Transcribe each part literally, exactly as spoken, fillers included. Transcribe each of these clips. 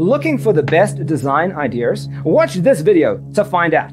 looking for the best design ideas? Watch this video to find out.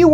you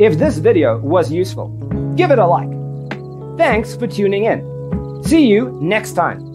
If this video was useful, give it a like. Thanks for tuning in. See you next time.